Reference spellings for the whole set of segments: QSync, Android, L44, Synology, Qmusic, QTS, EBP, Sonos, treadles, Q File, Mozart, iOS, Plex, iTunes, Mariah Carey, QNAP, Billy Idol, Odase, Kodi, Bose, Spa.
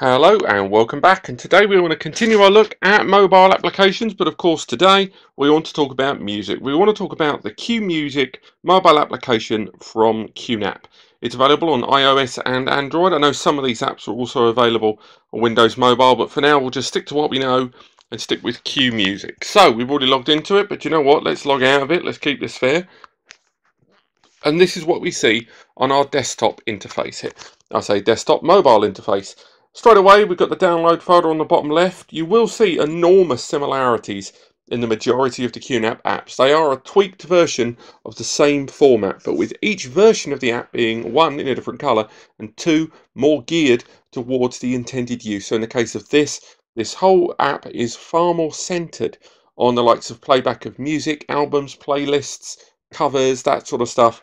Hello and welcome back, and today we want to continue our look at mobile applications, but of course today we want to talk about music. We want to talk about the Qmusic mobile application from QNAP. It's available on iOS and Android. I know some of these apps are also available on Windows Mobile, but for now we'll just stick to what we know and stick with Qmusic. So we've already logged into it, but you know what, let's log out of it, let's keep this fair. And this is what we see on our desktop interface here. I say desktop mobile interface. Straight away, we've got the download folder on the bottom left. You will see enormous similarities in the majority of the QNAP apps. They are a tweaked version of the same format, but with each version of the app being one in a different color and two more geared towards the intended use. So in the case of this whole app is far more centered on the likes of playback of music, albums, playlists, covers, that sort of stuff.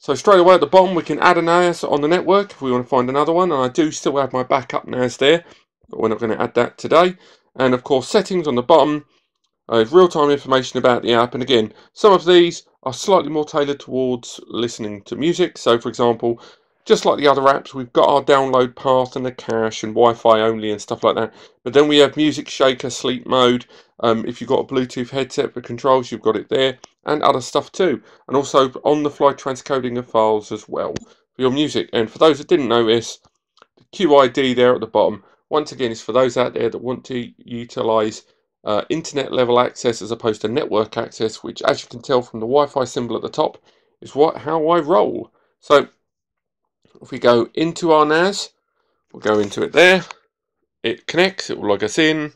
So straight away at the bottom, we can add an NAS on the network if we want to find another one. And I do still have my backup NAS there, but we're not going to add that today. And of course, settings on the bottom is real-time information about the app. And again, some of these are slightly more tailored towards listening to music. So for example, just like the other apps, we've got our download path and the cache and Wi-Fi only and stuff like that. But then we have music shaker, sleep mode. If you've got a Bluetooth headset for controls, you've got it there, and other stuff too. And also on-the-fly transcoding of files as well for your music. And for those that didn't notice, the QID there at the bottom, once again, is for those out there that want to utilize internet-level access as opposed to network access, which, as you can tell from the Wi-Fi symbol at the top, is how I roll. So if we go into our NAS, we'll go into it there. It connects, it will log us in.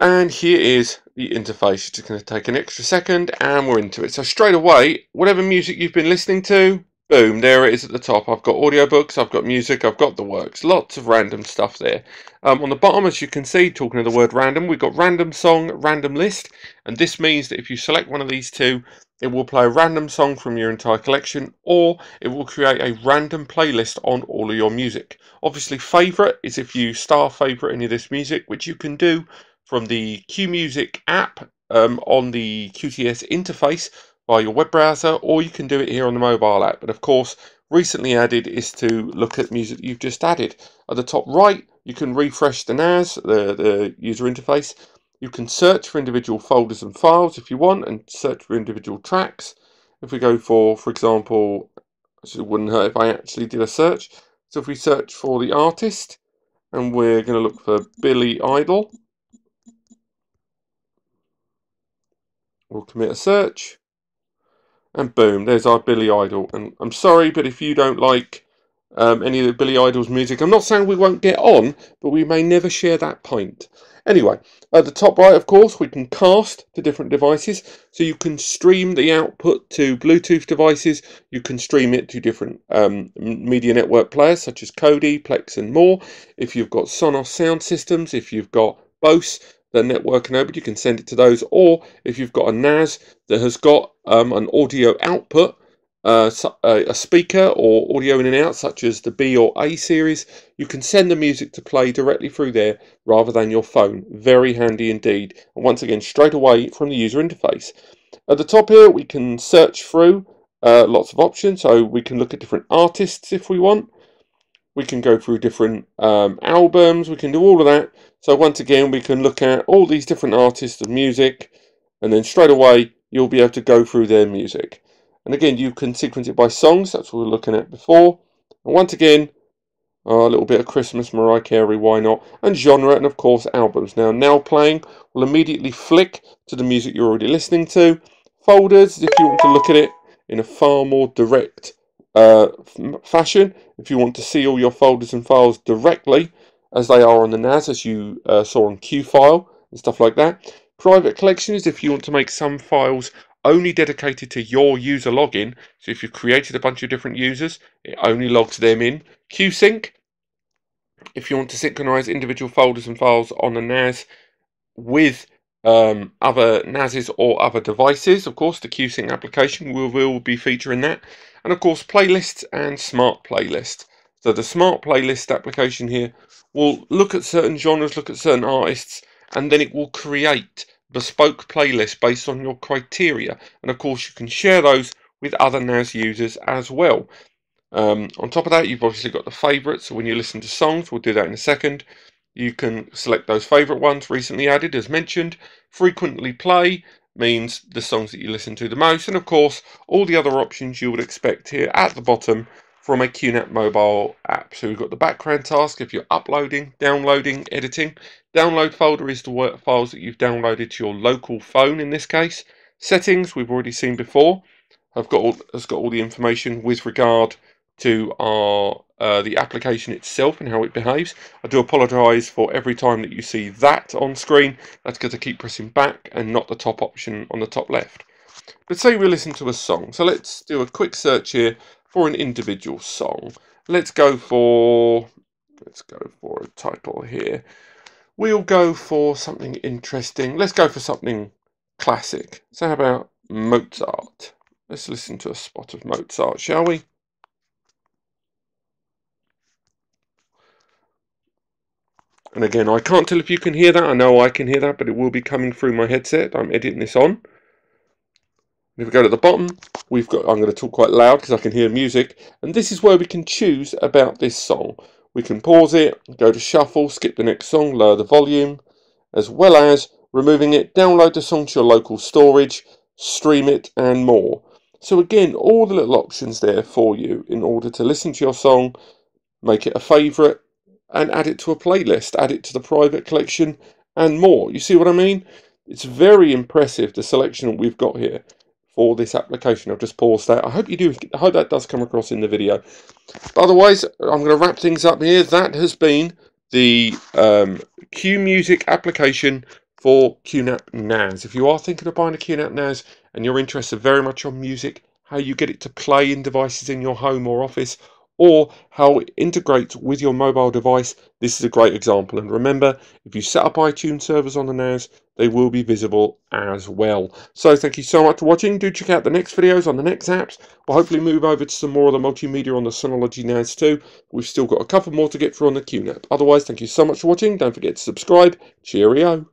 And here is the interface. It's just going to take an extra second and we're into it. So straight away, whatever music you've been listening to, boom, there it is at the top. I've got audiobooks, I've got music, I've got the works. Lots of random stuff there. On the bottom, as you can see, talking of the word random, we've got random song, random list. And this means that if you select one of these two, it will play a random song from your entire collection, or it will create a random playlist on all of your music. Obviously, favorite is if you star favorite any of this music, which you can do from the Qmusic app on the QTS interface by your web browser, or you can do it here on the mobile app. But of course, recently added is to look at music you've just added. At the top right, you can refresh the NAS, the user interface. You can search for individual folders and files if you want, and search for individual tracks. If we go for example, it wouldn't hurt if I actually did a search. So if we search for the artist, and we're going to look for Billy Idol, we'll commit a search, and boom, there's our Billy Idol. And I'm sorry, but if you don't like any of the Billy Idol's music, I'm not saying we won't get on, but we may never share that pint. Anyway, at the top right, of course, we can cast to different devices. So you can stream the output to Bluetooth devices. You can stream it to different media network players, such as Kodi, Plex, and more. If you've got Sonos sound systems, if you've got Bose, the network enabled, you can send it to those, or if you've got a NAS that has got an audio output, a speaker or audio in and out, such as the B or A series, you can send the music to play directly through there rather than your phone. Very handy indeed. And once again, straight away from the user interface. At the top here, we can search through lots of options. So we can look at different artists if we want. We can go through different albums, we can do all of that. So once again, we can look at all these different artists of music, and then straight away, you'll be able to go through their music. And again, you can sequence it by songs, that's what we were looking at before. And once again, a little bit of Christmas, Mariah Carey, why not? And genre, and of course, albums. Now playing will immediately flick to the music you're already listening to. Folders, if you want to look at it in a far more direct fashion, if you want to see all your folders and files directly as they are on the NAS, as you saw on Q File and stuff like that. Private collection is if you want to make some files only dedicated to your user login, so if you've created a bunch of different users, it only logs them in. QSync, if you want to synchronize individual folders and files on the NAS with other NASes or other devices. Of course, the QSync application will be featuring that. And of course, playlists and smart playlists. So the smart playlist application here will look at certain genres, look at certain artists, and then it will create bespoke playlists based on your criteria. And of course, you can share those with other NAS users as well. On top of that, you've obviously got the favorites. So when you listen to songs, we'll do that in a second. You can select those favorite ones recently added, as mentioned. Frequently play means the songs that you listen to the most. And of course, all the other options you would expect here at the bottom from a QNAP mobile app. So we've got the background task if you're uploading, downloading, editing. Download folder is the work files that you've downloaded to your local phone in this case. Settings, we've already seen before. It's got all the information with regard to our the application itself and how it behaves. I do apologise for every time that you see that on screen. That's because I keep pressing back and not the top option on the top left. But say we listen to a song. So let's do a quick search here for an individual song. Let's go for a title here. We'll go for something interesting. Let's go for something classic. So how about Mozart? Let's listen to a spot of Mozart, shall we? And again, I can't tell if you can hear that. I know I can hear that, but it will be coming through my headset. I'm editing this on. If we go to the bottom, we've got, I'm going to talk quite loud because I can hear music. And this is where we can choose about this song. We can pause it, go to shuffle, skip the next song, lower the volume, as well as removing it, download the song to your local storage, stream it, and more. So again, all the little options there for you in order to listen to your song, make it a favourite, and add it to a playlist, add it to the private collection, and more. You see what I mean? It's very impressive, the selection we've got here for this application. I've just paused that. I hope you do. I hope that does come across in the video. But otherwise, I'm going to wrap things up here. That has been the Qmusic application for QNAP NAS. If you are thinking of buying a QNAP NAS and you're interested very much on music, how you get it to play in devices in your home or office, or how it integrates with your mobile device, this is a great example. And remember, if you set up iTunes servers on the NAS, they will be visible as well. So thank you so much for watching. Do check out the next videos on the next apps. We'll hopefully move over to some more of the multimedia on the Synology NAS too. We've still got a couple more to get through on the QNAP. Otherwise, thank you so much for watching. Don't forget to subscribe. Cheerio.